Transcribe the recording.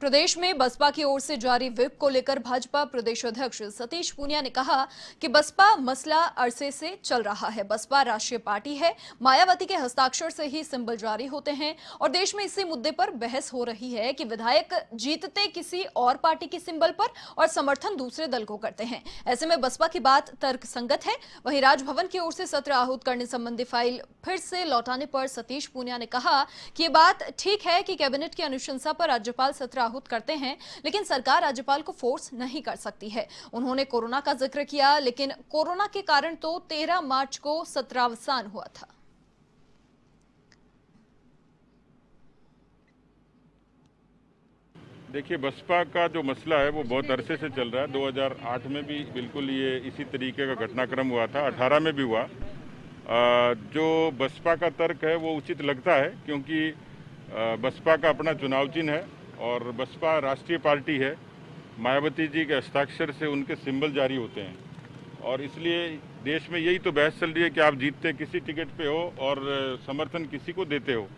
प्रदेश में बसपा की ओर से जारी व्हिप को लेकर भाजपा प्रदेश अध्यक्ष सतीश पूनिया ने कहा कि बसपा मसला अरसे से चल रहा है। बसपा राष्ट्रीय पार्टी है, मायावती के हस्ताक्षर से ही सिंबल जारी होते हैं और देश में इसी मुद्दे पर बहस हो रही है कि विधायक जीतते किसी और पार्टी के सिंबल पर और समर्थन दूसरे दल को करते हैं। ऐसे में बसपा की बात तर्कसंगत है। वहीं राजभवन की ओर से सत्र आहूत करने संबंधी फाइल फिर से लौटाने पर सतीश पूनिया ने कहा कि ये बात ठीक है कि कैबिनेट की अनुशंसा पर राज्यपाल सत्र करते हैं, लेकिन सरकार राज्यपाल को फोर्स नहीं कर सकती है। उन्होंने कोरोना का जिक्र किया, लेकिन कोरोना के कारण तो 13 मार्च को सत्रावसान हुआ था। देखिए, बसपा का जो मसला है वो बहुत अरसे से चल रहा है। 2008 में भी बिल्कुल ये इसी तरीके का घटनाक्रम हुआ था, 18 में भी हुआ। जो बसपा का तर्क है वो उचित लगता है, क्योंकि बसपा का अपना चुनाव चिन्ह है और बसपा राष्ट्रीय पार्टी है। मायावती जी के हस्ताक्षर से उनके सिंबल जारी होते हैं और इसलिए देश में यही तो बहस चल रही है कि आप जीतते किसी टिकट पे हो और समर्थन किसी को देते हो।